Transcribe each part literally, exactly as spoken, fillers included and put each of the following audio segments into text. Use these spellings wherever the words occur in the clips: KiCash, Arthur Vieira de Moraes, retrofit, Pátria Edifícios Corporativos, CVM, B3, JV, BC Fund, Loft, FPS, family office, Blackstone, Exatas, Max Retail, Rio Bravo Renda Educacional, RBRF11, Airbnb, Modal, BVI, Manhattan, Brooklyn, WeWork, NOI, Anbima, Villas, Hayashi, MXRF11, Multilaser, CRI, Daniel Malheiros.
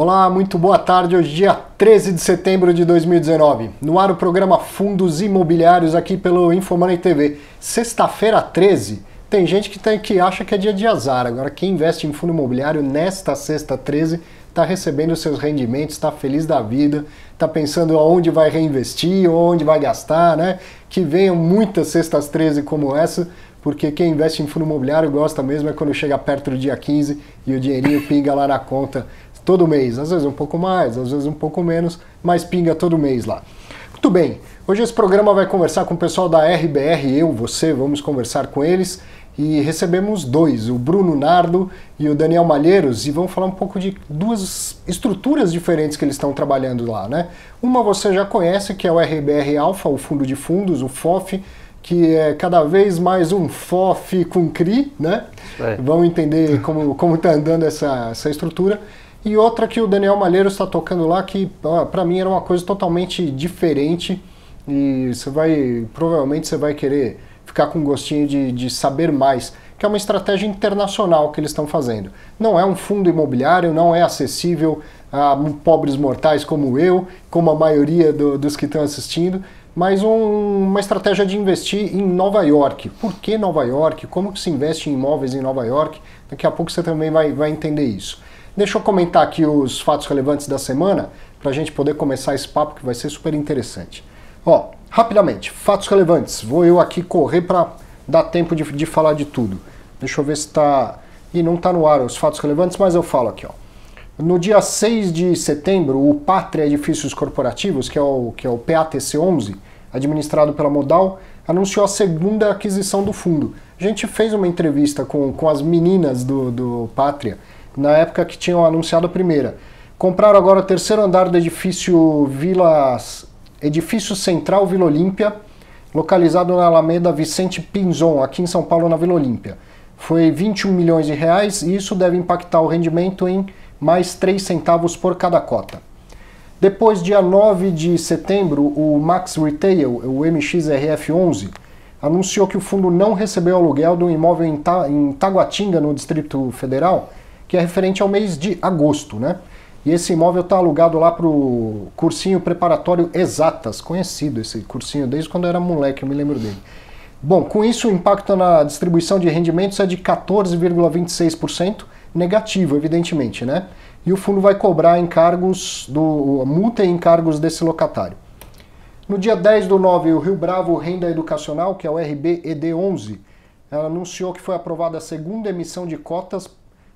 Olá, muito boa tarde. Hoje, dia treze de setembro de dois mil e dezenove. No ar o programa Fundos Imobiliários aqui pelo InfoMoney T V. Sexta-feira, treze. Tem gente que, tem, que acha que é dia de azar. Agora, quem investe em fundo imobiliário nesta sexta, treze, está recebendo seus rendimentos, está feliz da vida, está pensando aonde vai reinvestir, onde vai gastar, né? Que venham muitas sextas treze como essa, porque quem investe em fundo imobiliário gosta mesmo é quando chega perto do dia quinze e o dinheirinho pinga lá na conta todo mês. Às vezes um pouco mais, às vezes um pouco menos, mas pinga todo mês lá. Muito bem, hoje esse programa vai conversar com o pessoal da R B R, eu, você, vamos conversar com eles. E recebemos dois, o Bruno Nardo e o Daniel Malheiros, e vamos falar um pouco de duas estruturas diferentes que eles estão trabalhando lá, né? Uma você já conhece, que é o R B R Alpha, o fundo de fundos, o F O F, que é cada vez mais um F O F com C R I, né? É. Vamos entender como como está andando essa, essa estrutura. E outra que o Daniel Malheiros está tocando lá, que para mim era uma coisa totalmente diferente, e você vai, provavelmente você vai querer ficar com gostinho de, de saber mais, que é uma estratégia internacional que eles estão fazendo. Não é um fundo imobiliário, não é acessível a pobres mortais como eu, como a maioria do, dos que estão assistindo, mas um, uma estratégia de investir em Nova York. Por que Nova York? Como que se investe em imóveis em Nova York? Daqui a pouco você também vai, vai entender isso. Deixa eu comentar aqui os fatos relevantes da semana, para a gente poder começar esse papo que vai ser super interessante. Ó, rapidamente, fatos relevantes. Vou eu aqui correr para dar tempo de, de falar de tudo. Deixa eu ver se está... Ih, não está no ar os fatos relevantes, mas eu falo aqui, ó. No dia seis de setembro, o Pátria Edifícios Corporativos, que é o, que é o P A T C onze, administrado pela Modal, anunciou a segunda aquisição do fundo. A gente fez uma entrevista com, com as meninas do, do Pátria, na época que tinham anunciado a primeira. Compraram agora o terceiro andar do edifício Villas, edifício central Vila Olímpia, localizado na Alameda Vicente Pinzon, aqui em São Paulo, na Vila Olímpia. Foi vinte e um milhões de reais, e isso deve impactar o rendimento em mais três centavos por cada cota. Depois, dia nove de setembro, o Max Retail, o M X R F onze, anunciou que o fundo não recebeu aluguel de um imóvel em, Ta em Taguatinga, no Distrito Federal, que é referente ao mês de agosto, né? E esse imóvel está alugado lá para o cursinho preparatório Exatas, conhecido esse cursinho desde quando eu era moleque, eu me lembro dele. Bom, com isso o impacto na distribuição de rendimentos é de quatorze vírgula vinte e seis por cento, negativo, evidentemente, né? E o fundo vai cobrar encargos, do, multa e encargos desse locatário. No dia dez do nove, o Rio Bravo Renda Educacional, que é o R B E D onze, ela anunciou que foi aprovada a segunda emissão de cotas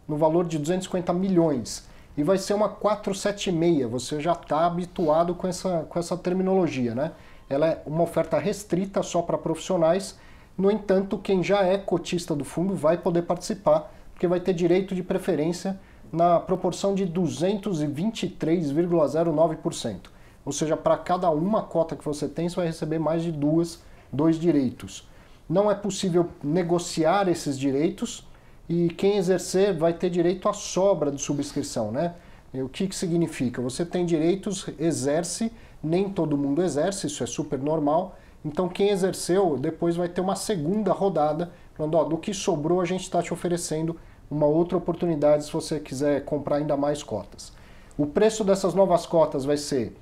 no valor de duzentos e cinquenta milhões. E vai ser uma quatro sete seis, você já está habituado com essa, com essa terminologia, né? Ela é uma oferta restrita só para profissionais, no entanto, quem já é cotista do fundo vai poder participar, porque vai ter direito de preferência na proporção de duzentos e vinte e três vírgula zero nove por cento. Ou seja, para cada uma cota que você tem, você vai receber mais de duas, dois direitos. Não é possível negociar esses direitos, e quem exercer vai ter direito à sobra de subscrição, né? O que que significa? Você tem direitos, exerce, nem todo mundo exerce, isso é super normal. Então quem exerceu, depois vai ter uma segunda rodada, falando, ó, do que sobrou a gente está te oferecendo uma outra oportunidade se você quiser comprar ainda mais cotas. O preço dessas novas cotas vai ser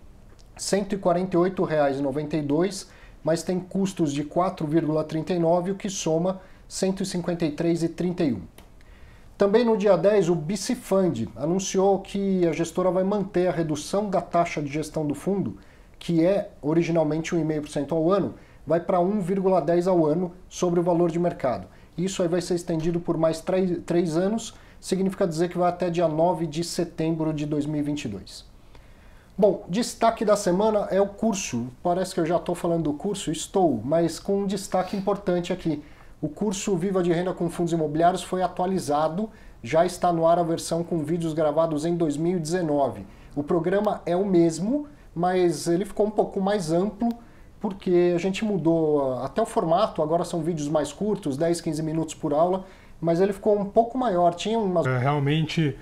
cento e quarenta e oito reais e noventa e dois centavos, mas tem custos de quatro vírgula trinta e nove, o que soma cento e cinquenta e três reais e trinta e um centavos. Também no dia dez, o B C Fund anunciou que a gestora vai manter a redução da taxa de gestão do fundo, que é originalmente um vírgula cinco por cento ao ano, vai para um vírgula dez por cento ao ano sobre o valor de mercado. Isso aí vai ser estendido por mais três anos, significa dizer que vai até dia nove de setembro de dois mil e vinte e dois. Bom, destaque da semana é o curso. Parece que eu já estou falando do curso, estou, mas com um destaque importante aqui. O curso Viva de Renda com Fundos Imobiliários foi atualizado, já está no ar a versão com vídeos gravados em dois mil e dezenove. O programa é o mesmo, mas ele ficou um pouco mais amplo, porque a gente mudou até o formato, agora são vídeos mais curtos, dez, quinze minutos por aula, mas ele ficou um pouco maior, tinha umas... É, realmente...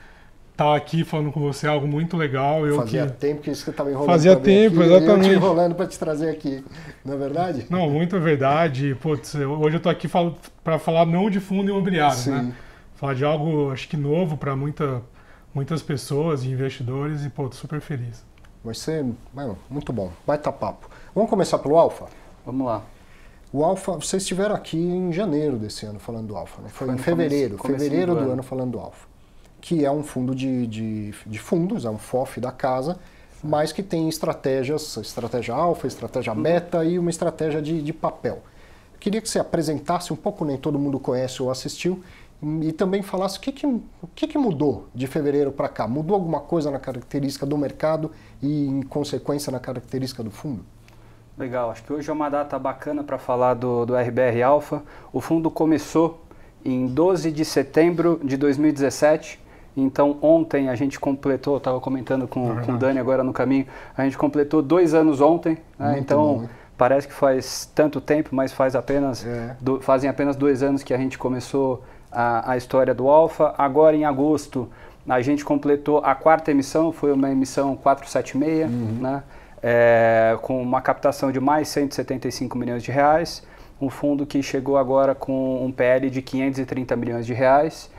Tá aqui falando com você algo muito legal. Eu Fazia que... tempo que isso estava enrolando. Fazia tempo, aqui, exatamente. Eu te enrolando para te trazer aqui, não é verdade? Não, muito verdade. Putz, hoje eu estou aqui para falar não de fundo imobiliário, sim, né? Falar de algo, acho que novo para muita, muitas pessoas e investidores e, pô, estou super feliz. Vai ser, mano, muito bom. Baita papo. Vamos começar pelo Alpha? Vamos lá. O Alpha, vocês estiveram aqui em janeiro desse ano falando do Alpha, né? Foi, Foi em fevereiro, comece, fevereiro do ano. ano falando do Alpha, que é um fundo de, de, de fundos, é um F O F da casa, mas que tem estratégias, estratégia alfa, estratégia beta e uma estratégia de, de papel. Eu queria que você apresentasse um pouco, nem todo mundo conhece ou assistiu, e também falasse o que, que, o que, que mudou de fevereiro para cá. Mudou alguma coisa na característica do mercado e, em consequência, na característica do fundo? Legal, acho que hoje é uma data bacana para falar do, do R B R Alpha. O fundo começou em doze de setembro de dois mil e dezessete. Então, ontem a gente completou, eu estava comentando com, com o Dani agora no caminho, a gente completou dois anos ontem, né? Então bom, parece que faz tanto tempo, mas faz apenas, é. do, fazem apenas dois anos que a gente começou a, a história do Alpha. Agora em agosto a gente completou a quarta emissão, foi uma emissão quatrocentos e setenta e seis, uhum. né? É, com uma captação de mais cento e setenta e cinco milhões de reais, um fundo que chegou agora com um P L de quinhentos e trinta milhões de reais.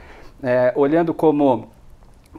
É, olhando como,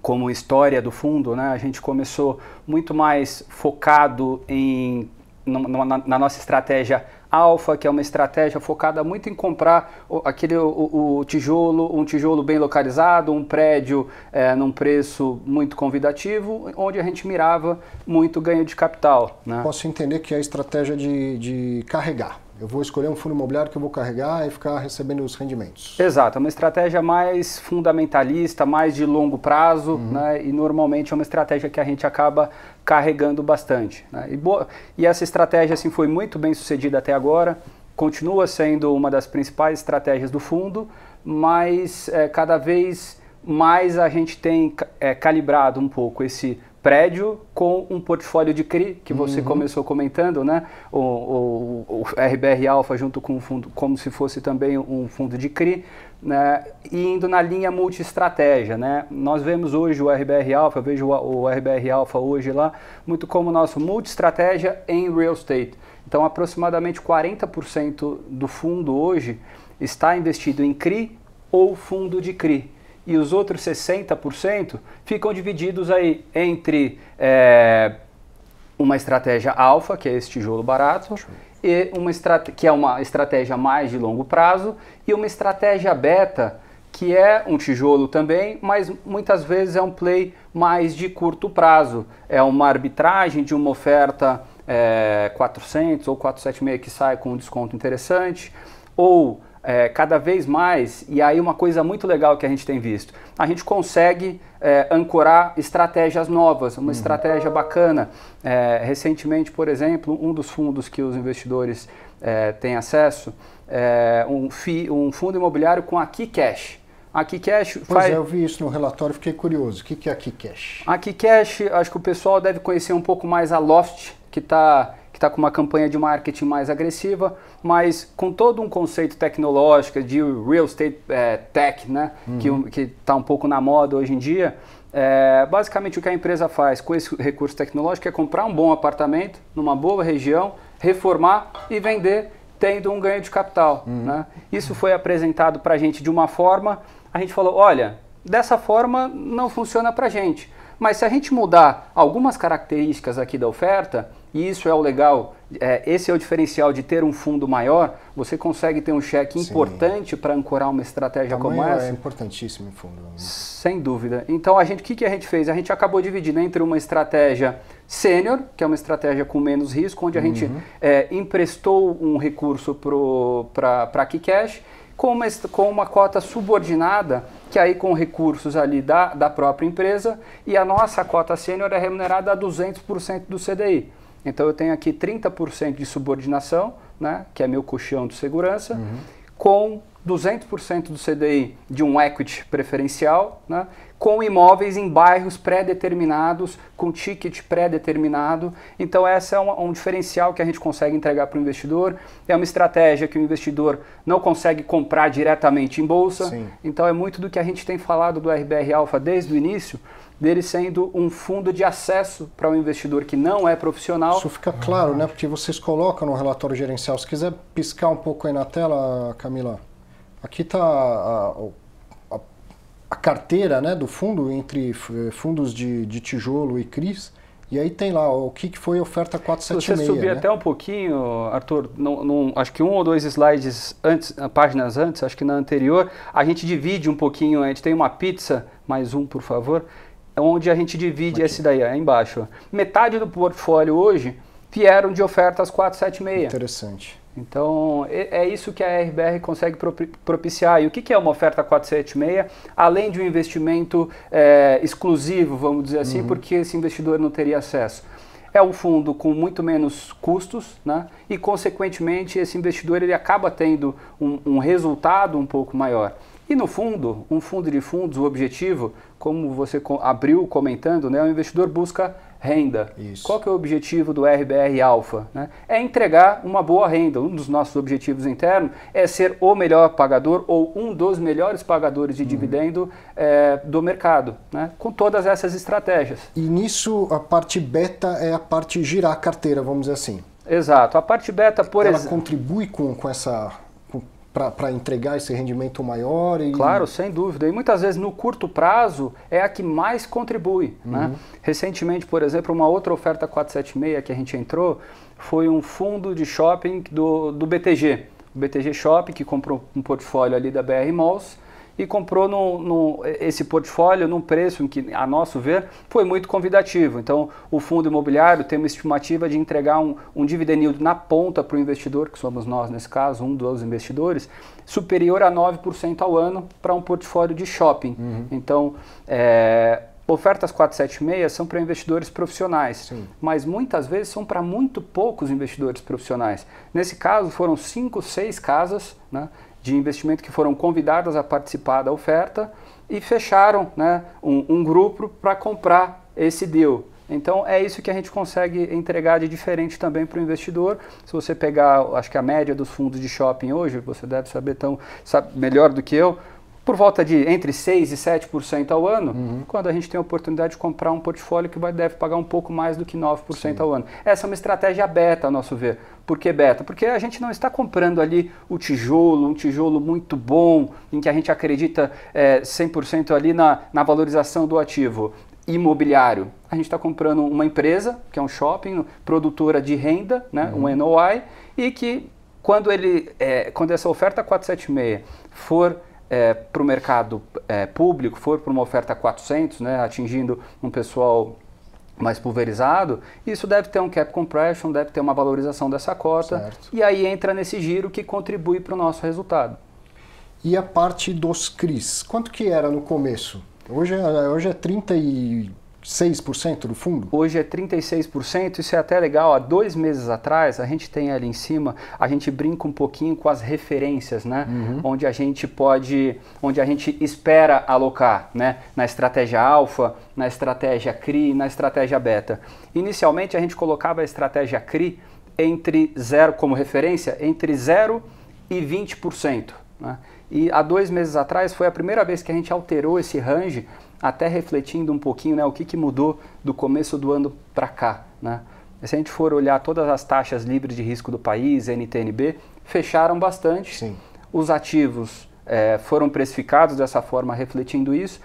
como história do fundo, né, a gente começou muito mais focado em, no, na, na nossa estratégia Alpha, que é uma estratégia focada muito em comprar o, aquele, o, o tijolo, um tijolo bem localizado, um prédio é, num preço muito convidativo, onde a gente mirava muito ganho de capital, né? Posso entender que é a estratégia de, de carregar. Eu vou escolher um fundo imobiliário que eu vou carregar e ficar recebendo os rendimentos. Exato, é uma estratégia mais fundamentalista, mais de longo prazo, uhum. né? E normalmente é uma estratégia que a gente acaba carregando bastante, né? E, boa, e essa estratégia assim, foi muito bem sucedida até agora, continua sendo uma das principais estratégias do fundo, mas é, cada vez mais a gente tem é, calibrado um pouco esse prédio com um portfólio de C R I, que você uhum. começou comentando, né? O, o, o R B R Alpha junto com o fundo, como se fosse também um fundo de C R I, né? E indo na linha multi-estratégia, né? Nós vemos hoje o R B R Alpha, eu vejo o R B R Alpha hoje lá, muito como nosso multi-estratégia em real estate. Então, aproximadamente quarenta por cento do fundo hoje está investido em C R I ou fundo de C R I. E os outros sessenta por cento ficam divididos aí entre é, uma estratégia alfa, que é esse tijolo barato, e uma que é uma estratégia mais de longo prazo, e uma estratégia beta, que é um tijolo também, mas muitas vezes é um play mais de curto prazo. É uma arbitragem de uma oferta é, quatrocentos ou quatrocentos e setenta e seis que sai com um desconto interessante, ou... É, cada vez mais, e aí uma coisa muito legal que a gente tem visto, a gente consegue é, ancorar estratégias novas, uma uhum. estratégia bacana. É, recentemente, por exemplo, um dos fundos que os investidores é, têm acesso, é um, F I I, um fundo imobiliário com a KiCash. A KiCash faz... Pois é, eu vi isso no relatório, fiquei curioso. O que é a KiCash? A KiCash, acho que o pessoal deve conhecer um pouco mais a Loft, que está... está com uma campanha de marketing mais agressiva, mas com todo um conceito tecnológico de real estate é, tech, né? Uhum. Que está um pouco na moda hoje em dia. É, basicamente o que a empresa faz com esse recurso tecnológico é comprar um bom apartamento numa boa região, reformar e vender tendo um ganho de capital. Uhum. Né? Isso foi apresentado para a gente de uma forma, a gente falou, olha, dessa forma não funciona para a gente. Mas se a gente mudar algumas características aqui da oferta, e isso é o legal, é, esse é o diferencial de ter um fundo maior, você consegue ter um cheque importante para ancorar uma estratégia como essa. É importantíssimo o fundo. Né? Sem dúvida. Então, o que, que a gente fez? A gente acabou dividindo entre uma estratégia sênior, que é uma estratégia com menos risco, onde a uhum. gente é, emprestou um recurso para a KiCash, com uma, com uma cota subordinada, que aí com recursos ali da, da própria empresa, e a nossa cota sênior é remunerada a duzentos por cento do C D I. Então eu tenho aqui trinta por cento de subordinação, né, que é meu colchão de segurança, uhum. com duzentos por cento do C D I de um equity preferencial, né, com imóveis em bairros pré-determinados, com ticket pré-determinado. Então essa é um, um diferencial que a gente consegue entregar para o investidor. É uma estratégia que o investidor não consegue comprar diretamente em bolsa. Sim. Então é muito do que a gente tem falado do R B R Alpha desde o início, dele sendo um fundo de acesso para um investidor que não é profissional. Isso fica claro, né? Porque vocês colocam no relatório gerencial. Se quiser piscar um pouco aí na tela, Camila, aqui está... A... a carteira, né, do fundo entre fundos de, de tijolo e C R Is. E aí tem lá o que foi oferta quatrocentos e setenta e seis. Se você subir, né, até um pouquinho, Arthur, não, não, acho que um ou dois slides antes, páginas antes, acho que na anterior, a gente divide um pouquinho, a gente tem uma pizza, mais um por favor, onde a gente divide esse daí, aí embaixo. Metade do portfólio hoje vieram de ofertas quatrocentos e setenta e seis. Interessante. Então, é isso que a R B R consegue propiciar. E o que é uma oferta quatrocentos e setenta e seis? Além de um investimento é, exclusivo, vamos dizer assim, uhum, porque esse investidor não teria acesso. É um fundo com muito menos custos, né? E, consequentemente, esse investidor ele acaba tendo um, um resultado um pouco maior. E, no fundo, um fundo de fundos, o objetivo, como você abriu comentando, né, o investidor busca renda. Isso. Qual que é o objetivo do R B R Alpha? Né? É entregar uma boa renda. Um dos nossos objetivos internos é ser o melhor pagador ou um dos melhores pagadores de uhum. dividendo é, do mercado, né? Com todas essas estratégias. E nisso a parte beta é a parte girar a carteira, vamos dizer assim. Exato. A parte beta, por exemplo... Ela ex... contribui com, com essa... para entregar esse rendimento maior? E... Claro, sem dúvida. E muitas vezes no curto prazo é a que mais contribui. Uhum. Né? Recentemente, por exemplo, uma outra oferta quatrocentos e setenta e seis que a gente entrou foi um fundo de shopping do, do B T G. O B T G Shopping, que comprou um portfólio ali da B R Malls e comprou no, no, esse portfólio num preço que, a nosso ver, foi muito convidativo. Então, o fundo imobiliário tem uma estimativa de entregar um, um dividend yield na ponta para o investidor, que somos nós nesse caso, um dos investidores, superior a nove por cento ao ano para um portfólio de shopping. Uhum. Então, é, ofertas quatrocentos e setenta e seis são para investidores profissionais, sim, mas muitas vezes são para muito poucos investidores profissionais. Nesse caso, foram cinco, seis casas, né, de investimento que foram convidadas a participar da oferta e fecharam, né, um, um grupo para comprar esse deal. Então é isso que a gente consegue entregar de diferente também para o investidor. Se você pegar, acho que a média dos fundos de shopping hoje, você deve saber tão, sabe, melhor do que eu, por volta de entre seis e sete por cento ao ano, uhum, quando a gente tem a oportunidade de comprar um portfólio que vai, deve pagar um pouco mais do que nove por cento sim, ao ano. Essa é uma estratégia beta, a nosso ver. Por que beta? Porque a gente não está comprando ali o tijolo, um tijolo muito bom, em que a gente acredita é, cem por cento ali na, na valorização do ativo imobiliário. A gente está comprando uma empresa, que é um shopping, produtora de renda, né, uhum, um N O I, e que quando, ele, é, quando essa oferta quatrocentos e setenta e seis for... É, para o mercado é, público, for para uma oferta quatrocentos, né, atingindo um pessoal mais pulverizado, isso deve ter um cap compression, deve ter uma valorização dessa cota, certo, e aí entra nesse giro que contribui para o nosso resultado. E a parte dos C R Is, quanto que era no começo? Hoje é, hoje é trinta e seis por cento do fundo? Hoje é trinta e seis por cento, isso é até legal. Há dois meses atrás, a gente tem ali em cima, a gente brinca um pouquinho com as referências, né? Uhum. Onde a gente pode, onde a gente espera alocar, né? Na estratégia alfa, na estratégia C R I, na estratégia beta. Inicialmente, a gente colocava a estratégia C R I entre zero, como referência, entre zero e vinte por cento. Né? E há dois meses atrás, foi a primeira vez que a gente alterou esse range, até refletindo um pouquinho, né, o que, que mudou do começo do ano para cá. Né? Se a gente for olhar todas as taxas livres de risco do país, N T N B, fecharam bastante. Sim. Os ativos é, foram precificados dessa forma, refletindo isso,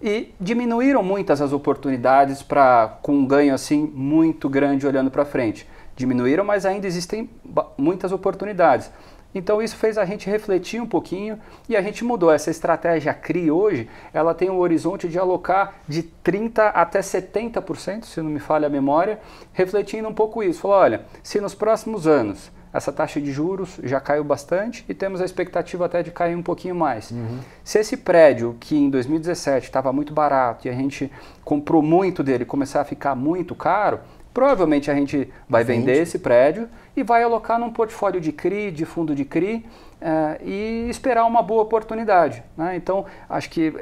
e diminuíram muitas as oportunidades para com um ganho assim muito grande olhando para frente. Diminuíram, mas ainda existem muitas oportunidades. Então isso fez a gente refletir um pouquinho e a gente mudou. Essa estratégia C R I hoje, ela tem um horizonte de alocar de trinta por cento até setenta por cento, se não me falha a memória, refletindo um pouco isso. Falou, olha, se nos próximos anos essa taxa de juros já caiu bastante e temos a expectativa até de cair um pouquinho mais. Uhum. Se esse prédio, que em dois mil e dezessete estava muito barato e a gente comprou muito dele, começar a ficar muito caro, provavelmente a gente vai vender esse prédio e vai alocar num portfólio de C R I, de fundo de C R I, eh, e esperar uma boa oportunidade. Né? Então, acho que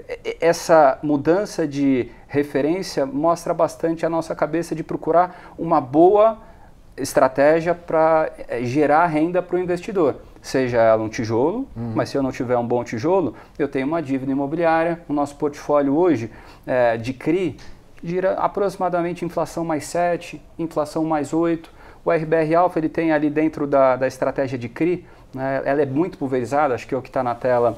essa mudança de referência mostra bastante a nossa cabeça de procurar uma boa estratégia para gerar renda para o investidor. Seja ela um tijolo, uhum, mas se eu não tiver um bom tijolo, eu tenho uma dívida imobiliária. O nosso portfólio hoje eh, de C R I gira aproximadamente inflação mais sete, inflação mais oito. O R B R Alpha ele tem ali dentro da, da estratégia de C R I, né, ela é muito pulverizada, acho que é o que está na tela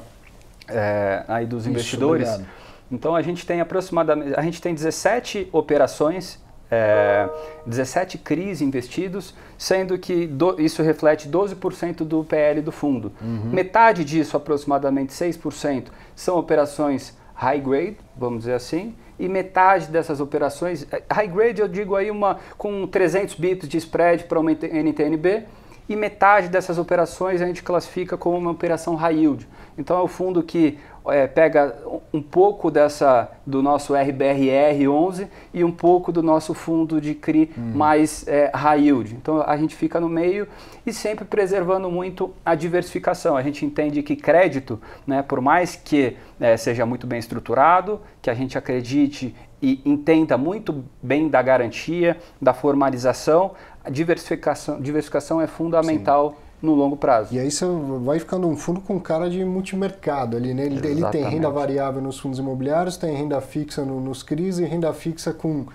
é, aí dos investidores. Isso, Então a gente tem aproximadamente, a gente tem dezessete operações, é, dezessete C R Is investidos, sendo que do, isso reflete doze por cento do P L do fundo. Uhum. Metade disso, aproximadamente seis por cento, são operações high grade, vamos dizer assim, e metade dessas operações, high grade eu digo aí uma com trezentos bips de spread para uma N T N B, e metade dessas operações a gente classifica como uma operação high yield. Então é o fundo que é, pega um pouco dessa, do nosso R B R F onze e um pouco do nosso fundo de C R I hum. mais é, high yield. Então a gente fica no meio e sempre preservando muito a diversificação. A gente entende que crédito, né, por mais que é, seja muito bem estruturado, que a gente acredite e entenda muito bem da garantia, da formalização, a diversificação, diversificação é fundamental. Sim. No longo prazo. E aí você vai ficando um fundo com cara de multimercado ali, né? Ele, ele tem renda variável nos fundos imobiliários, tem renda fixa no, nos C R Is e renda fixa com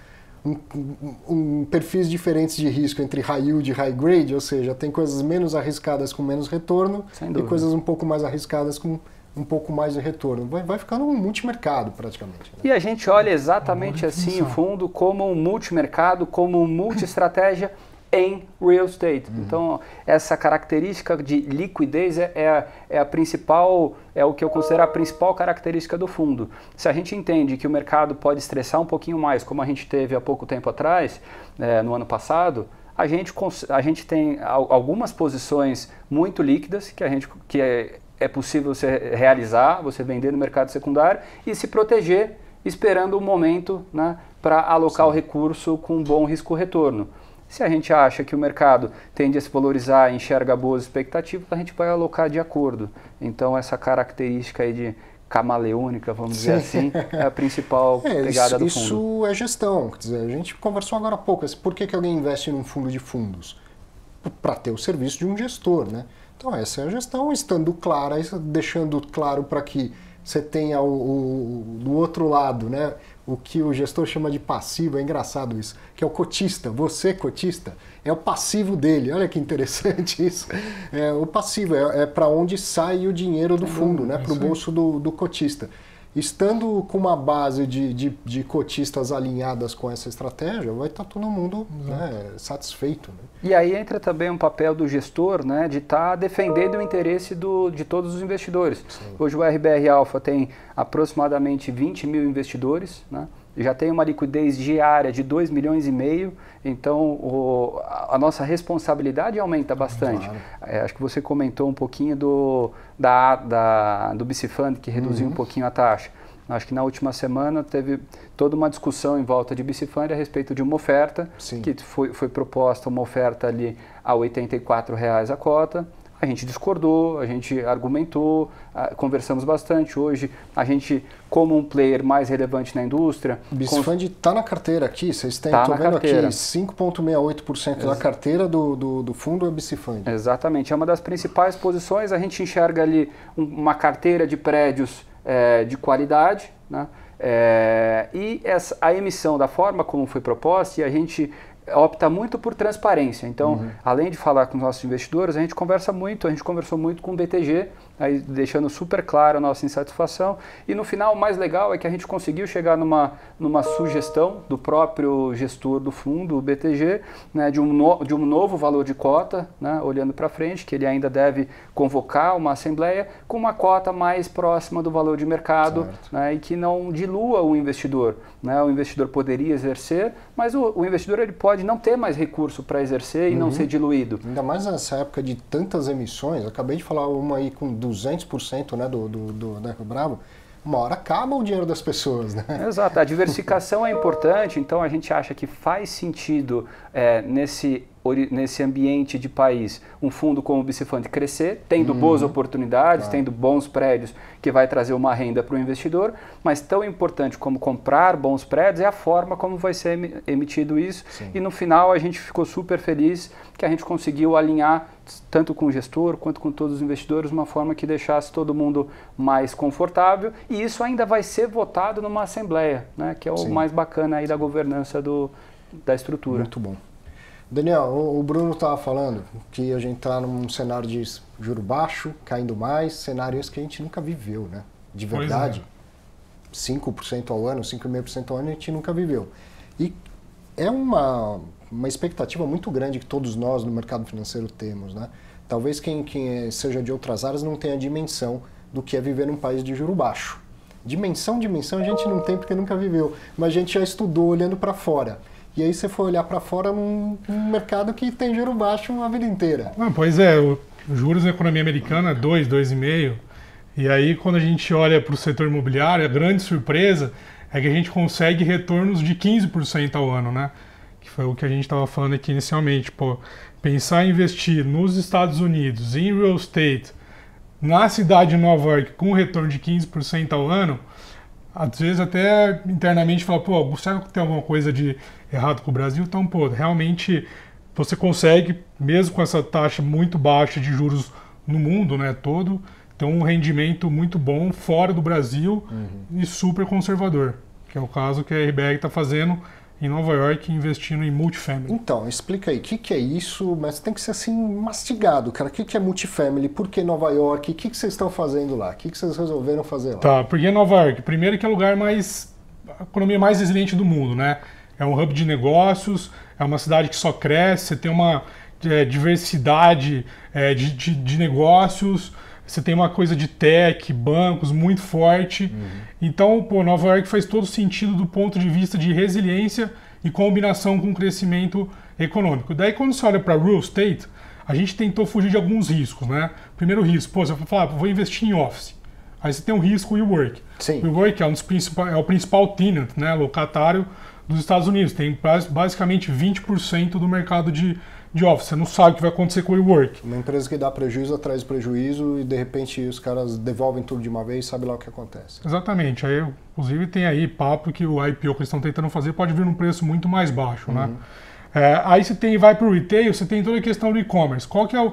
um, um, um perfis diferentes de risco entre high yield e high grade, ou seja, tem coisas menos arriscadas com menos retorno e coisas um pouco mais arriscadas com um pouco mais de retorno. Vai, vai ficar num multimercado praticamente. Né? E a gente olha exatamente é assim o fundo como um multimercado, como um multi-estratégia em real estate. Uhum. Então, essa característica de liquidez é, é, a, é a principal, é o que eu considero a principal característica do fundo. Se a gente entende que o mercado pode estressar um pouquinho mais, como a gente teve há pouco tempo atrás, é, no ano passado, a gente, a gente tem algumas posições muito líquidas que a gente... que é, é possível você realizar, você vender no mercado secundário e se proteger esperando o momento, né, para alocar Sim. o recurso com um bom risco-retorno. Se a gente acha que o mercado tende a se valorizar e enxerga boas expectativas, a gente vai alocar de acordo. Então, essa característica aí de camaleônica, vamos Sim. dizer assim, é a principal é, pegada isso, do fundo. Isso é gestão. Quer dizer, a gente conversou agora há pouco. Por que, que alguém investe num fundo de fundos? Para ter o serviço de um gestor, né? Então, essa é a gestão, estando clara, deixando claro para que você tenha o, o, do outro lado, né? O que o gestor chama de passivo, é engraçado isso, que é o cotista, você cotista, é o passivo dele, olha que interessante isso. É, o passivo é, é para onde sai o dinheiro do fundo, né? Para o bolso do, do cotista. Estando com uma base de, de, de cotistas alinhadas com essa estratégia, vai estar todo mundo, né, satisfeito. Né? E aí entra também um papel do gestor, né, de estar defendendo o interesse do, de todos os investidores. Sim. Hoje o R B R Alpha tem aproximadamente vinte mil investidores, né? Já tem uma liquidez diária de dois milhões e meio, então o, a nossa responsabilidade aumenta bastante. Claro. É, acho que você comentou um pouquinho do, da, da, do B C Fund, que reduziu uhum. um pouquinho a taxa. Acho que na última semana teve toda uma discussão em volta de B C Fund a respeito de uma oferta, Sim. que foi, foi proposta uma oferta ali a oitenta e quatro reais a cota. A gente discordou, a gente argumentou, conversamos bastante. Hoje, a gente, como um player mais relevante na indústria... O B C Fund está na carteira aqui, vocês têm, estou vendo aqui, cinco vírgula sessenta e oito por cento da carteira do, do, do fundo é B C Fund. Exatamente, é uma das principais posições. A gente enxerga ali uma carteira de prédios é, de qualidade, né? É, e essa, a emissão da forma como foi proposta, e a gente... opta muito por transparência. Então, uhum. além de falar com os nossos investidores, a gente conversa muito, a gente conversou muito com o B T G, aí deixando super claro a nossa insatisfação. E no final, o mais legal é que a gente conseguiu chegar numa, numa sugestão do próprio gestor do fundo, o B T G, né, de, um no, de um novo valor de cota, né, olhando para frente, que ele ainda deve convocar uma assembleia com uma cota mais próxima do valor de mercado, né, e que não dilua o investidor. Né? O investidor poderia exercer, mas o, o investidor ele pode não ter mais recurso para exercer e uhum. não ser diluído. Ainda mais nessa época de tantas emissões, eu acabei de falar uma aí com duzentos por cento, né, do, do, do, da Rio Bravo, uma hora acaba o dinheiro das pessoas. Né? Exato, a diversificação é importante, então a gente acha que faz sentido é, nesse, nesse ambiente de país um fundo como o B C Fund crescer, tendo uhum. boas oportunidades, claro. Tendo bons prédios que vai trazer uma renda para o investidor, mas tão importante como comprar bons prédios é a forma como vai ser emitido isso. Sim. E no final a gente ficou super feliz que a gente conseguiu alinhar tanto com o gestor quanto com todos os investidores, uma forma que deixasse todo mundo mais confortável. E isso ainda vai ser votado numa assembleia, né, que é o Sim. mais bacana aí da governança do, da estrutura. Muito bom. Daniel, o Bruno estava falando que a gente está num cenário de juro baixo, caindo mais, cenários que a gente nunca viveu, né? De verdade. Pois é. cinco por cento ao ano, cinco vírgula cinco por cento ao ano, a gente nunca viveu. E é uma, uma expectativa muito grande que todos nós no mercado financeiro temos, né? Talvez quem, quem seja de outras áreas não tenha a dimensão do que é viver num país de juro baixo. Dimensão, dimensão a gente não tem porque nunca viveu, mas a gente já estudou olhando para fora. E aí você foi olhar para fora num, num mercado que tem juro baixo a vida inteira. Ah, pois é, o juros na economia americana é dois, dois vírgula cinco por cento. E aí quando a gente olha para o setor imobiliário, a grande surpresa é que a gente consegue retornos de quinze por cento ao ano, né? Que foi o que a gente estava falando aqui inicialmente. Pô, pensar em investir nos Estados Unidos, em real estate, na cidade de Nova York, com um retorno de quinze por cento ao ano, às vezes até internamente fala, pô, será que tem alguma coisa de errado com o Brasil? Então, pô, realmente você consegue, mesmo com essa taxa muito baixa de juros no mundo, né, todo, ter um rendimento muito bom fora do Brasil, uhum, e super conservador, que é o caso que a R B R está fazendo em Nova York, investindo em multifamily. Então, explica aí, o que, que é isso? Mas tem que ser assim, mastigado, cara. O que, que é multifamily? Por que Nova York? O que, que vocês estão fazendo lá? O que, que vocês resolveram fazer lá? Tá, porque Nova York, primeiro que é o lugar mais... a economia mais resiliente do mundo, né? É um hub de negócios, é uma cidade que só cresce, você tem uma é, diversidade é, de, de, de negócios, você tem uma coisa de tech, bancos muito forte. Uhum. Então, pô, Nova York faz todo sentido do ponto de vista de resiliência e combinação com crescimento econômico. Daí, quando você olha para real estate, a gente tentou fugir de alguns riscos, né? Primeiro risco, pô, você vai falar, vou investir em office. Aí você tem um risco WeWork. Sim. WeWork é um dos principais, é o principal tenant, né, locatário dos Estados Unidos. Tem basicamente vinte por cento do mercado de de office, você não sabe o que vai acontecer com o WeWork. Uma empresa que dá prejuízo, atrás prejuízo e de repente os caras devolvem tudo de uma vez e sabe lá o que acontece. Exatamente. Aí, inclusive, tem aí papo que o I P O que eles estão tentando fazer pode vir num preço muito mais baixo, uhum, né? É, aí você tem, vai para o retail, você tem toda a questão do e-commerce. Qual que é o,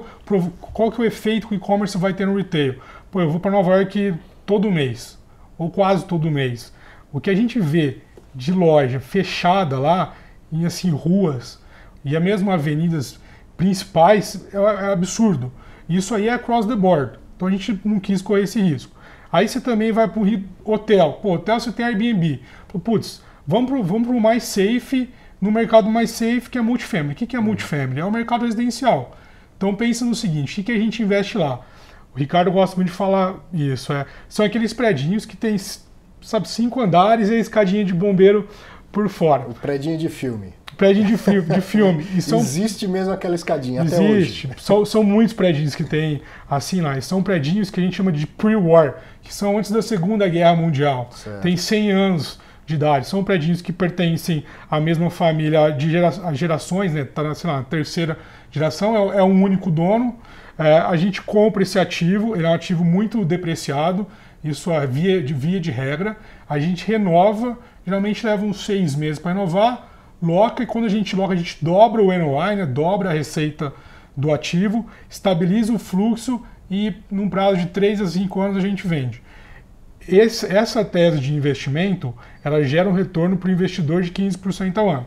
qual que é o efeito que o e-commerce vai ter no retail? Pô, eu vou para Nova York todo mês, ou quase todo mês. O que a gente vê de loja fechada lá, em assim, ruas... e as mesmas avenidas principais, é absurdo. Isso aí é cross the board. Então a gente não quis correr esse risco. Aí você também vai para o hotel. Pô, hotel você tem Airbnb. Putz, vamos para o vamos pro mais safe, no mercado mais safe, que é multifamily. O que, que é multifamily? É o mercado residencial. Então pensa no seguinte, o que, que a gente investe lá? O Ricardo gosta muito de falar isso. É, são aqueles predinhos que tem, sabe, cinco andares e a escadinha de bombeiro por fora. O predinho de filme. Prédio de filme. De filme. E são... existe mesmo aquela escadinha, existe, até hoje. São, são muitos prédios que tem assim lá. E são prédios que a gente chama de pre-war, que são antes da Segunda Guerra Mundial. Certo. Tem cem anos de idade. São prédios que pertencem à mesma família de gera... gerações, né? Tá, sei lá, na terceira geração, é, é um único dono. É, a gente compra esse ativo, ele é um ativo muito depreciado, isso é via de, via de regra. A gente renova, geralmente leva uns seis meses para renovar, loca, e quando a gente loca, a gente dobra o N O I, né, dobra a receita do ativo, estabiliza o fluxo e, num prazo de três a cinco anos, a gente vende. Esse, essa tese de investimento, ela gera um retorno para o investidor de quinze por cento ao ano.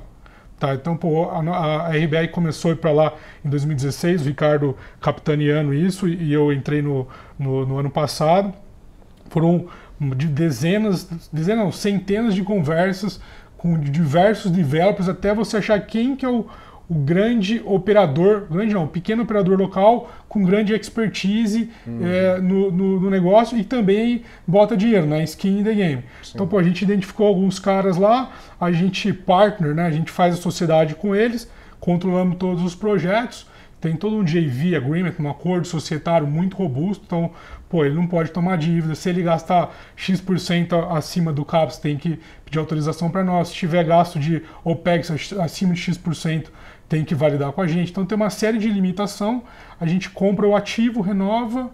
Tá, então, pô, a, a R B I começou a ir para lá em dois mil e dezesseis, o Ricardo capitaneando isso, e eu entrei no, no, no ano passado. Foram de dezenas, dezenas não, centenas de conversas com diversos developers, até você achar quem que é o, o grande operador, grande não, pequeno operador local com grande expertise, uhum, é, no, no, no negócio, e também bota dinheiro, né? Skin in the game. Sim. Então, pô, a gente identificou alguns caras lá, a gente partner, né? A gente faz a sociedade com eles, controlamos todos os projetos, tem todo um J V agreement, um acordo societário muito robusto, então, pô, ele não pode tomar dívida, se ele gastar X por cento acima do C A P, tem que pedir autorização para nós, se tiver gasto de OPEX acima de X por cento, tem que validar com a gente, então tem uma série de limitação, a gente compra o ativo, renova,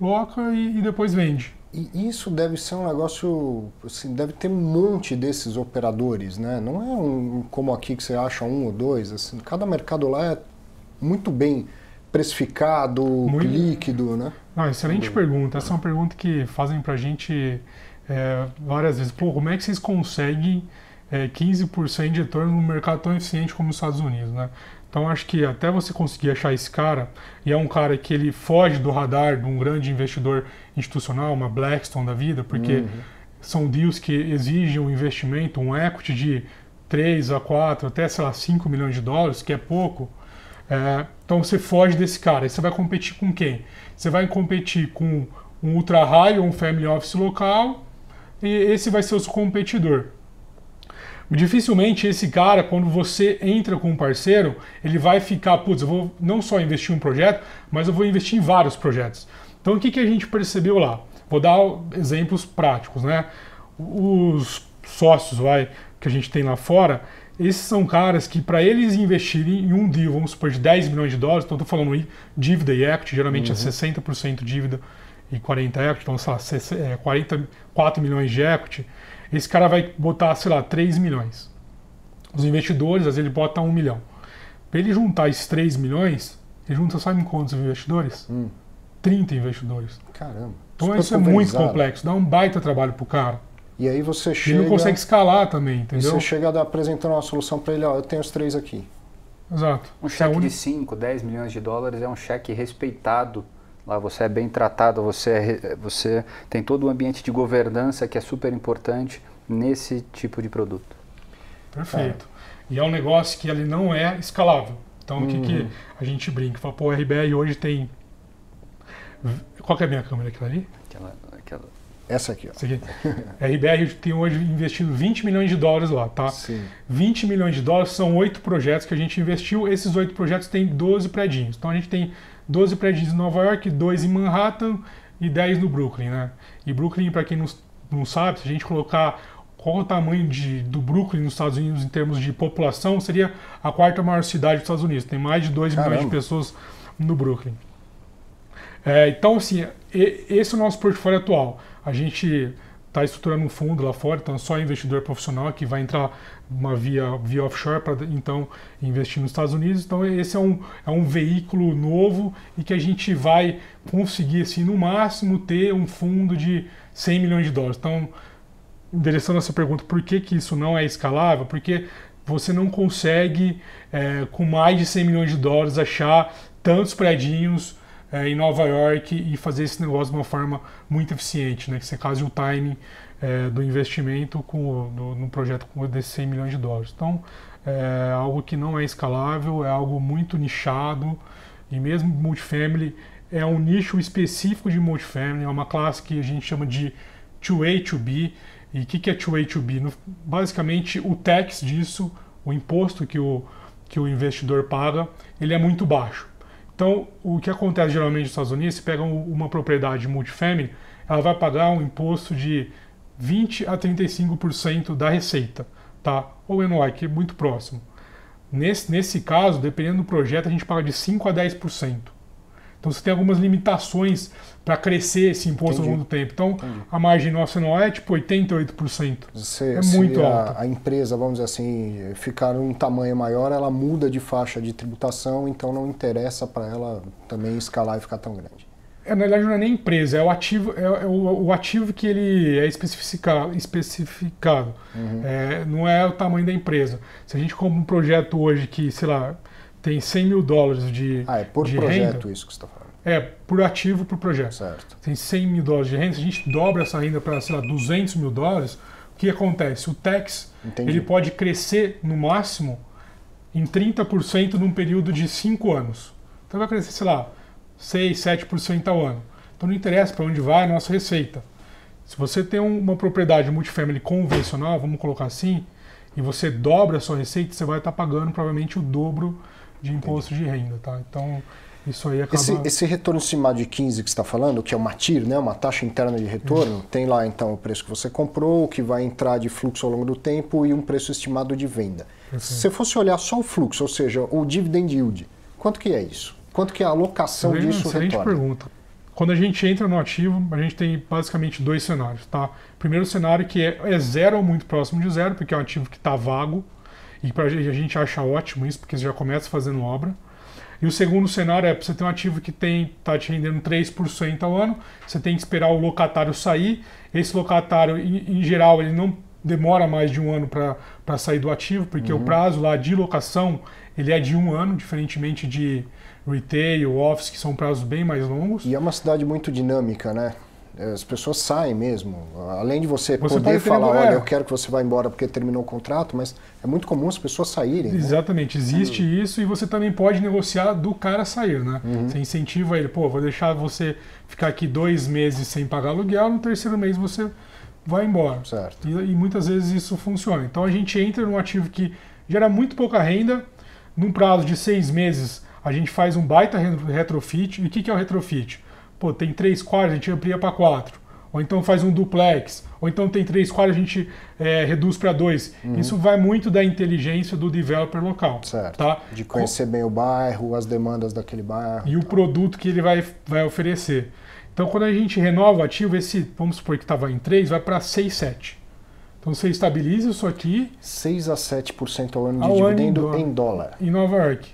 loca e, e depois vende. E isso deve ser um negócio, assim, deve ter um monte desses operadores, né? Não é um, como aqui que você acha um ou dois, assim, cada mercado lá é muito bem precificado, muito... líquido, né? Não, excelente Também. pergunta. Essa é uma pergunta que fazem pra gente é, várias vezes. Pô, como é que vocês conseguem é, quinze por cento de retorno num mercado tão eficiente como os Estados Unidos, né? Então, acho que até você conseguir achar esse cara, e é um cara que ele foge do radar de um grande investidor institucional, uma Blackstone da vida, porque uhum. são deals que exigem um investimento, um equity de três a quatro, até, sei lá, cinco milhões de dólares, que é pouco, é, então você foge desse cara. Aí você vai competir com quem? Você vai competir com um ultra high ou um family office local, e esse vai ser o seu competidor. Dificilmente esse cara, quando você entra com um parceiro, ele vai ficar, putz, eu vou não só investir em um projeto, mas eu vou investir em vários projetos. Então o que, que a gente percebeu lá? Vou dar exemplos práticos, né? Os sócios vai, que a gente tem lá fora, esses são caras que, para eles investirem em um deal, vamos supor, de dez milhões de dólares, então estou falando aí dívida e equity, geralmente uhum. é sessenta por cento dívida e quarenta por cento equity, então sei lá, quarenta e quatro milhões de equity. Esse cara vai botar, sei lá, três milhões. Os investidores, às vezes, ele bota um milhão. Para ele juntar esses três milhões, ele junta, sabe quantos investidores? Hum. trinta investidores. Caramba. Então isso é muito complexo, dá um baita trabalho pro cara. E aí você chega... Ele não consegue escalar também, entendeu? E você chega apresentando uma solução para ele, ó, eu tenho os três aqui. Exato. Um cheque de cinco, dez milhões de dólares é um cheque respeitado. Lá você é bem tratado, você, é, você tem todo um ambiente de governança que é super importante nesse tipo de produto. Perfeito. É. E é um negócio que ele não é escalável. Então o uhum. que, que a gente brinca? Fala, pô, o R B R hoje tem... Qual que é a minha câmera? Aquela ali? Aquela, aquela... Essa aqui. Ó. Essa aqui. A R B R tem hoje investido vinte milhões de dólares lá, tá? Sim. vinte milhões de dólares são oito projetos que a gente investiu. Esses oito projetos têm doze predinhos. Então a gente tem... doze prédios em Nova York, dois em Manhattan e dez no Brooklyn, né? E Brooklyn, para quem não, não sabe, se a gente colocar qual o tamanho de, do Brooklyn nos Estados Unidos em termos de população, seria a quarta maior cidade dos Estados Unidos. Tem mais de dois milhões de pessoas no Brookley. É, então, assim, esse é o nosso portfólio atual. A gente está estruturando um fundo lá fora, então só investidor profissional que vai entrar uma via, via offshore para então investir nos Estados Unidos. Então esse é um, é um veículo novo e que a gente vai conseguir, assim, no máximo, ter um fundo de cem milhões de dólares. Então, endereçando essa pergunta, por que, que isso não é escalável? Porque você não consegue, é, com mais de cem milhões de dólares, achar tantos predinhos É, em Nova York e fazer esse negócio de uma forma muito eficiente, né? Que você case o timing é, do investimento com, do, no projeto com desses cem milhões de dólares. Então, é algo que não é escalável, é algo muito nichado, e mesmo multifamily é um nicho específico de multifamily, é uma classe que a gente chama de two A, two B. E o que, que é two A, two B? No, basicamente, o tax disso, o imposto que o, que o investidor paga, ele é muito baixo. Então, o que acontece geralmente nos Estados Unidos, se pega uma propriedade multifamily, ela vai pagar um imposto de vinte a trinta e cinco por cento da receita, tá? Ou N O I, que é muito próximo. Nesse, nesse caso, dependendo do projeto, a gente paga de cinco a dez por cento. Então, você tem algumas limitações para crescer esse imposto Entendi. Ao longo do tempo. Então, Entendi. A margem nossa N O I é tipo oitenta e oito por cento. Se, é muito se alta. A, a empresa, vamos dizer assim, ficar num tamanho maior, ela muda de faixa de tributação, então não interessa para ela também escalar e ficar tão grande. É, na verdade, não é nem empresa, é o ativo, é, é o, o ativo que ele é especificado. especificado. Uhum. É, não é o tamanho da empresa. Se a gente compra um projeto hoje que, sei lá, tem cem mil dólares de Ah, é por projeto renda, isso que você está falando. É, por ativo, por projeto. Certo. Tem cem mil dólares de renda, se a gente dobra essa renda para, sei lá, duzentos mil dólares, o que acontece? O tax, Entendi. Ele pode crescer, no máximo, em trinta por cento num período de cinco anos. Então vai crescer, sei lá, seis, sete por cento ao ano. Então não interessa para onde vai a nossa receita. Se você tem uma propriedade multifamily convencional, vamos colocar assim, e você dobra a sua receita, você vai estar pagando provavelmente o dobro de imposto Entendi. De renda, tá? Então, isso aí acaba... Esse, esse retorno estimado de quinze que você está falando, que é uma T I R, né? Uma taxa interna de retorno, uhum. tem lá, então, o preço que você comprou, o que vai entrar de fluxo ao longo do tempo e um preço estimado de venda. Uhum. Se você fosse olhar só o fluxo, ou seja, o dividend yield, quanto que é isso? Quanto que é a alocação disso retorna? Excelente pergunta. Quando a gente entra no ativo, a gente tem basicamente dois cenários, tá? Primeiro cenário que é, é zero ou muito próximo de zero, porque é um ativo que está vago, e pra gente, a gente acha ótimo isso, porque você já começa fazendo obra. E o segundo cenário é, você tem um ativo que está te rendendo três por cento ao ano, você tem que esperar o locatário sair. Esse locatário, em, em geral, ele não demora mais de um ano para sair do ativo, porque uhum. o prazo lá de locação ele é de um ano, diferentemente de retail, office, que são prazos bem mais longos. E é uma cidade muito dinâmica, né? As pessoas saem mesmo. Além de você, você poder falar, olha, eu quero que você vá embora porque terminou o contrato, mas é muito comum as pessoas saírem. Exatamente, né? Existe uhum. isso, e você também pode negociar do cara sair, né? Uhum. Você incentiva ele, pô, vou deixar você ficar aqui dois meses sem pagar aluguel, no terceiro mês você vai embora. Certo. E, e muitas vezes isso funciona. Então a gente entra num ativo que gera muito pouca renda, num prazo de seis meses a gente faz um baita retrofit. E o que, que é o retrofit? Pô, tem três quartos, a gente amplia para quatro. Ou então faz um duplex. Ou então tem três quartos, a gente é, reduz para dois. Uhum. Isso vai muito da inteligência do developer local. Certo. Tá? De conhecer bem o bairro, as demandas daquele bairro. E tá. o produto que ele vai, vai oferecer. Então, quando a gente renova o ativo, esse, vamos supor que estava em três, vai para seis, sete. Então, você estabiliza isso aqui. seis a sete por cento ao ano de ao dividendo ano em dólar. Em Nova York.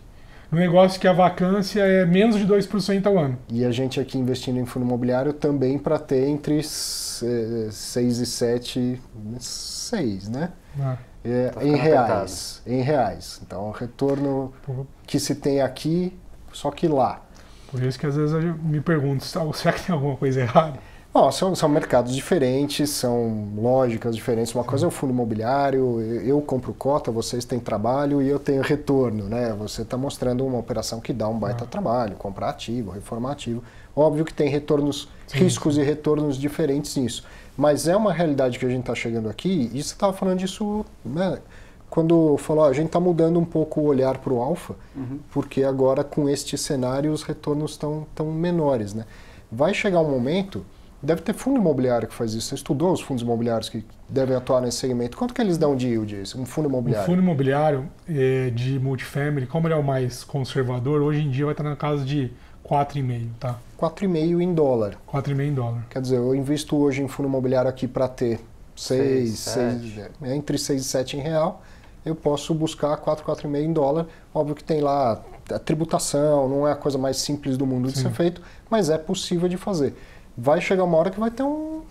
Um negócio que a vacância é menos de dois por cento ao ano. E a gente aqui investindo em fundo imobiliário também para ter entre seis e sete, seis, né? Ah, é, em reais, em reais. Então, o retorno uhum. que se tem aqui, só que lá. Por isso que às vezes eu me pergunto, será que tem alguma coisa errada? Não, são, são mercados diferentes, são lógicas diferentes. Uma Sim. coisa é o fundo imobiliário, eu compro cota, vocês têm trabalho e eu tenho retorno, né? Você está mostrando uma operação que dá um baita ah. trabalho, comprar ativo, reformar ativo. Óbvio que tem retornos, Sim. riscos e retornos diferentes nisso. Mas é uma realidade que a gente está chegando aqui, e você estava falando disso, né? Quando falou, a gente está mudando um pouco o olhar para o alfa, uhum. porque agora com este cenário os retornos estão tão menores, né? Vai chegar um momento... Deve ter fundo imobiliário que faz isso. Você estudou os fundos imobiliários que devem atuar nesse segmento. Quanto que eles dão de yield, um fundo imobiliário? O fundo imobiliário é de multifamily, como ele é o mais conservador, hoje em dia vai estar na casa de quatro vírgula cinco, tá? quatro vírgula cinco em dólar. quatro vírgula cinco em dólar. Quer dizer, eu invisto hoje em fundo imobiliário aqui para ter seis, seis, entre seis e sete em real, eu posso buscar quatro, quatro vírgula cinco em dólar. Óbvio que tem lá a tributação, não é a coisa mais simples do mundo de Sim. ser feito, mas é possível de fazer. Vai chegar uma hora que vai ter, um,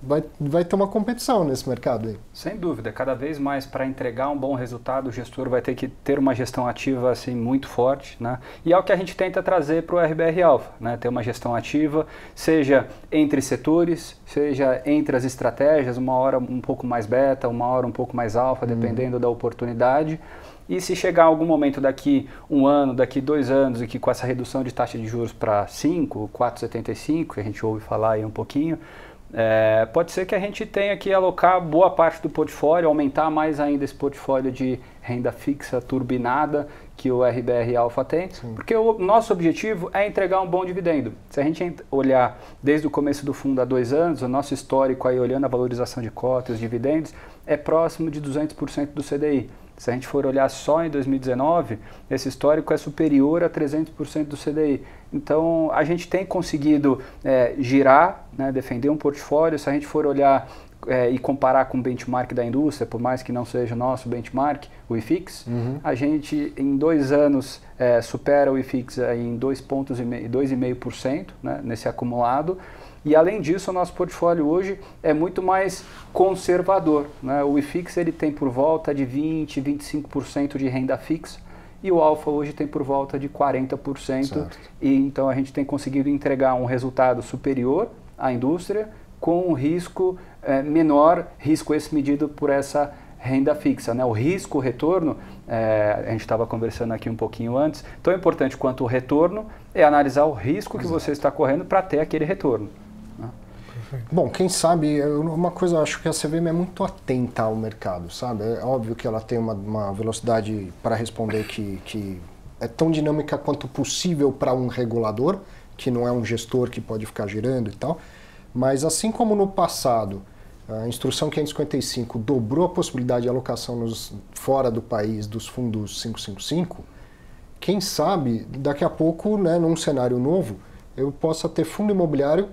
vai, vai ter uma competição nesse mercado aí. Sem dúvida. Cada vez mais, para entregar um bom resultado, o gestor vai ter que ter uma gestão ativa assim, muito forte, né? E é o que a gente tenta trazer para o R B R Alpha, né? Ter uma gestão ativa, seja entre setores, seja entre as estratégias, uma hora um pouco mais beta, uma hora um pouco mais alfa, hum. dependendo da oportunidade. E se chegar algum momento daqui um ano, daqui dois anos, e que com essa redução de taxa de juros para cinco, quatro vírgula setenta e cinco, que a gente ouve falar aí um pouquinho, é, pode ser que a gente tenha que alocar boa parte do portfólio, aumentar mais ainda esse portfólio de renda fixa turbinada que o R B R Alpha tem, Sim. porque o nosso objetivo é entregar um bom dividendo. Se a gente olhar desde o começo do fundo há dois anos, o nosso histórico aí olhando a valorização de cotas, dividendos, é próximo de duzentos por cento do C D I. Se a gente for olhar só em dois mil e dezenove, esse histórico é superior a trezentos por cento do C D I. Então, a gente tem conseguido é, girar, né, defender um portfólio. Se a gente for olhar é, e comparar com o benchmark da indústria, por mais que não seja o nosso benchmark, o I F I X, uhum. a gente em dois anos é, supera o I F I X em dois vírgula cinco por cento, né, nesse acumulado. E, além disso, o nosso portfólio hoje é muito mais conservador, né? O I F I X ele tem por volta de vinte, vinte e cinco por cento de renda fixa e o Alfa hoje tem por volta de quarenta por cento. Certo. E então a gente tem conseguido entregar um resultado superior à indústria com um risco é, menor, risco esse medido por essa renda fixa, né? O risco, o retorno, é, a gente estava conversando aqui um pouquinho antes, tão importante quanto o retorno é analisar o risco que você está correndo para ter aquele retorno. Bom, quem sabe, uma coisa eu acho que a C V M é muito atenta ao mercado, sabe? É óbvio que ela tem uma, uma velocidade para responder que, que é tão dinâmica quanto possível para um regulador, que não é um gestor que pode ficar girando e tal. Mas assim como no passado, a Instrução quinhentos e cinquenta e cinco dobrou a possibilidade de alocação nos, fora do país dos fundos quinhentos e cinquenta e cinco, quem sabe, daqui a pouco, né, num cenário novo, eu possa ter fundo imobiliário...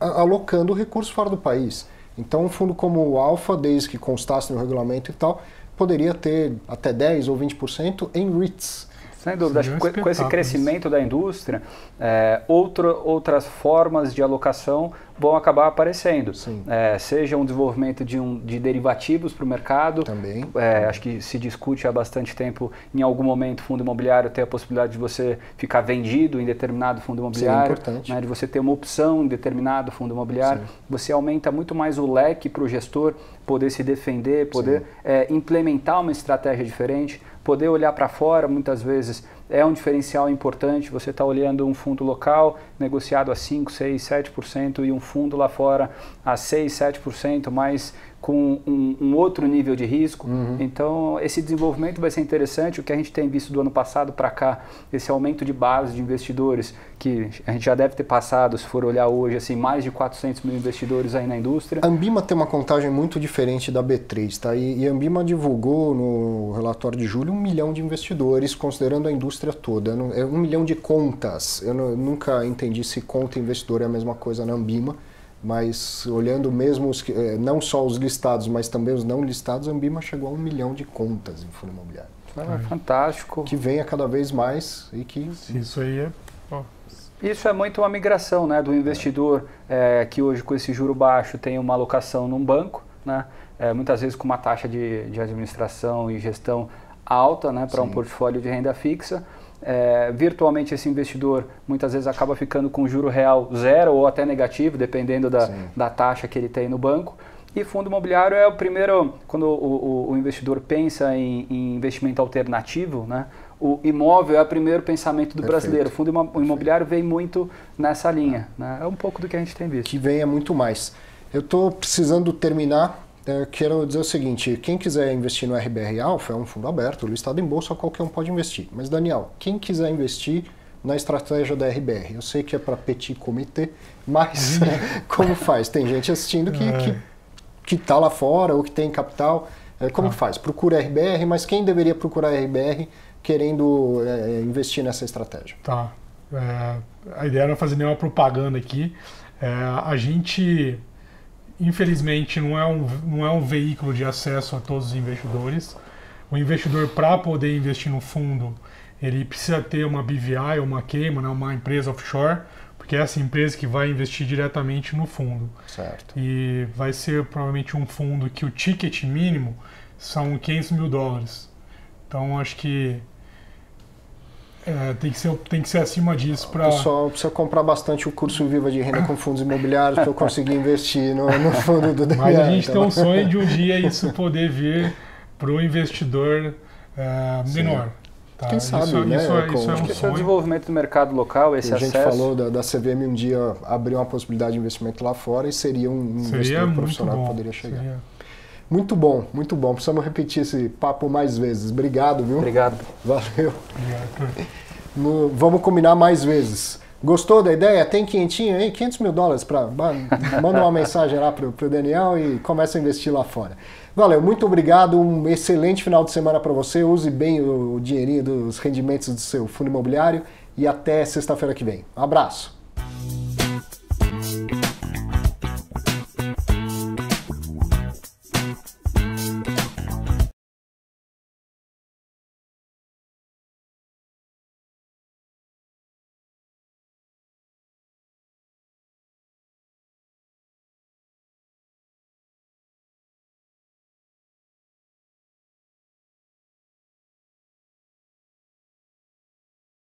alocando recursos fora do país. Então, um fundo como o Alfa, desde que constasse no regulamento e tal, poderia ter até dez ou vinte por cento em R E I Ts. Sem dúvida. Acho que com esse crescimento da indústria, é, outro, outras formas de alocação vão acabar aparecendo. É, seja um desenvolvimento de, um, de derivativos para o mercado. Também. É, acho que se discute há bastante tempo, em algum momento, fundo imobiliário ter a possibilidade de você ficar vendido em determinado fundo imobiliário. Sim, importante. Né, de você ter uma opção em determinado fundo imobiliário. Sim. Você aumenta muito mais o leque para o gestor poder se defender, poder é, implementar uma estratégia diferente, poder olhar para fora, muitas vezes é um diferencial importante. Você está olhando um fundo local negociado a cinco, seis, sete por cento e um fundo lá fora a seis, sete por cento, mas com um, um outro nível de risco. Uhum. Então, esse desenvolvimento vai ser interessante. O que a gente tem visto do ano passado para cá, esse aumento de base de investidores, que a gente já deve ter passado, se for olhar hoje, assim, mais de quatrocentos mil investidores aí na indústria. A Anbima tem uma contagem muito diferente da B três, tá? E, e a Anbima divulgou no relatório de julho um milhão de investidores, considerando a indústria toda. Não, é um milhão de contas. Eu, não, eu nunca entendi se conta e investidor é a mesma coisa na Anbima. Mas olhando mesmo, os, não só os listados, mas também os não listados, a Anbima chegou a um milhão de contas em fundo imobiliário. Ah, fantástico. Que venha cada vez mais e que... Isso aí é... Oh. Isso é muito uma migração, né, do investidor é, que hoje com esse juro baixo tem uma alocação num banco, né, é, muitas vezes com uma taxa de, de administração e gestão alta, né, para um portfólio de renda fixa. É, virtualmente esse investidor muitas vezes acaba ficando com juro real zero ou até negativo, dependendo da, da taxa que ele tem no banco. E fundo imobiliário é o primeiro, quando o, o, o investidor pensa em, em investimento alternativo, né? O imóvel é o primeiro pensamento do Perfeito. brasileiro. O fundo imobiliário Perfeito. vem muito nessa linha. Né? É um pouco do que a gente tem visto. Que vem é muito mais. Eu estou precisando terminar. Eu quero dizer o seguinte, quem quiser investir no R B R Alpha, é um fundo aberto, listado em bolsa, qualquer um pode investir. Mas, Daniel, quem quiser investir na estratégia da R B R? Eu sei que é para petit comité, mas como faz? Tem gente assistindo que está que, que tá lá fora ou que tem capital. Como ah. faz? Procura R B R, mas quem deveria procurar R B R querendo é, investir nessa estratégia? Tá. É, a ideia não é fazer nenhuma propaganda aqui. É, a gente... Infelizmente, não é, um, não é um veículo de acesso a todos os investidores. O investidor, para poder investir no fundo, ele precisa ter uma B V I, uma queima, né, uma empresa offshore, porque é essa empresa que vai investir diretamente no fundo. Certo. E vai ser provavelmente um fundo que o ticket mínimo são quinhentos mil dólares. Então, acho que... É, tem, que ser, tem que ser acima disso para... O pessoal precisa comprar bastante o curso Viva de Renda com Fundos Imobiliários para eu conseguir investir no, no fundo do Daniel. Mas a gente então. tem um sonho de um dia isso poder vir para o investidor é, menor. Tá? Quem sabe, isso, né? Isso, é, isso é um esse sonho. O desenvolvimento do mercado local, esse acesso... A gente acesso... falou da, da C V M um dia abrir uma possibilidade de investimento lá fora e seria um seria investidor profissional bom, que poderia chegar. Seria... Muito bom, muito bom. Precisamos repetir esse papo mais vezes. Obrigado, viu? Obrigado. Valeu. Obrigado. No, vamos combinar mais vezes. Gostou da ideia? Tem quinhentinho aí? quinhentos mil dólares para... Manda uma mensagem lá para o Daniel e começa a investir lá fora. Valeu, muito obrigado. Um excelente final de semana para você. Use bem o dinheirinho dos rendimentos do seu fundo imobiliário e até sexta-feira que vem. Um abraço.